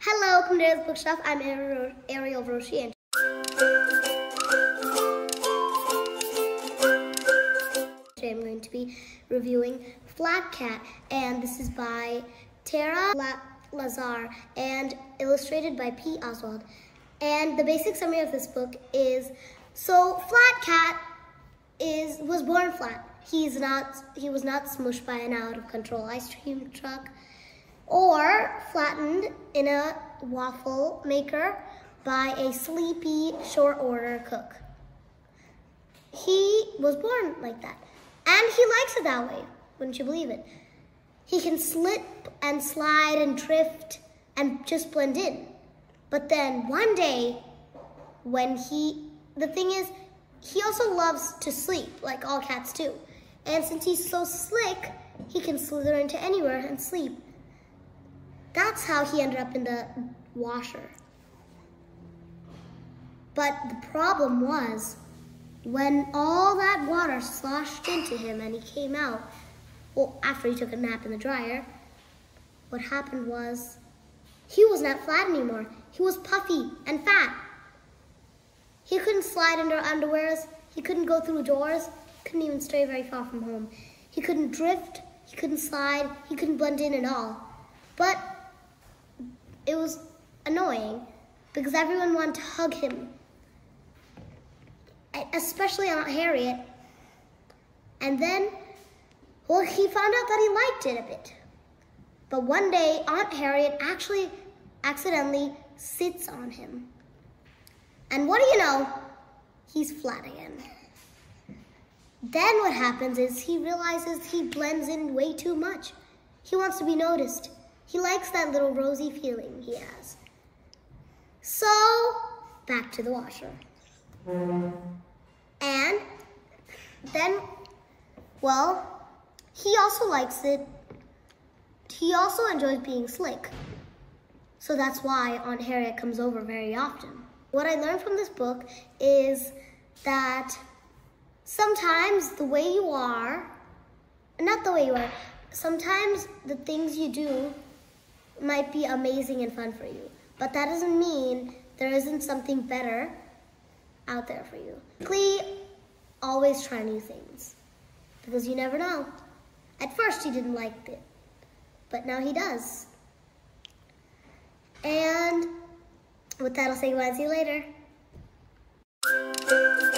Hello, welcome to Ariel's Bookshelf. I'm Ariel Roshi. Today I'm going to be reviewing Flat Cat, and this is by Tara Lazar and illustrated by Pete Oswald. And the basic summary of this book is, so Flat Cat was born flat. He was not smushed by an out of control ice cream truck, or flattened in a waffle maker by a sleepy short order cook. He was born like that, and he likes it that way, wouldn't you believe it? He can slip and slide and drift and just blend in. But then one day, the thing is, he also loves to sleep, like all cats do. And since he's so slick, he can slither into anywhere and sleep. That's how he ended up in the washer. But the problem was, when all that water sloshed into him and he came out, well, after he took a nap in the dryer, what happened was, he was not flat anymore. He was puffy and fat. He couldn't slide under underwears. He couldn't go through doors. Couldn't even stray very far from home. He couldn't drift. He couldn't slide. He couldn't blend in at all. But it was annoying because everyone wanted to hug him, especially Aunt Harriet. And then, well, he found out that he liked it a bit. But one day, Aunt Harriet actually accidentally sits on him. And what do you know? He's flat again. Then what happens is he realizes he blends in way too much. He wants to be noticed. He likes that little rosy feeling he has. So, back to the washer. And then, well, he also likes it. He also enjoys being slick. So that's why Aunt Harriet comes over very often. What I learned from this book is that sometimes sometimes the things you do might be amazing and fun for you, but that doesn't mean there isn't something better out there for you. Please always try new things because you never know. At first he didn't like it, but now he does. And with that, I'll say goodbye and see you later.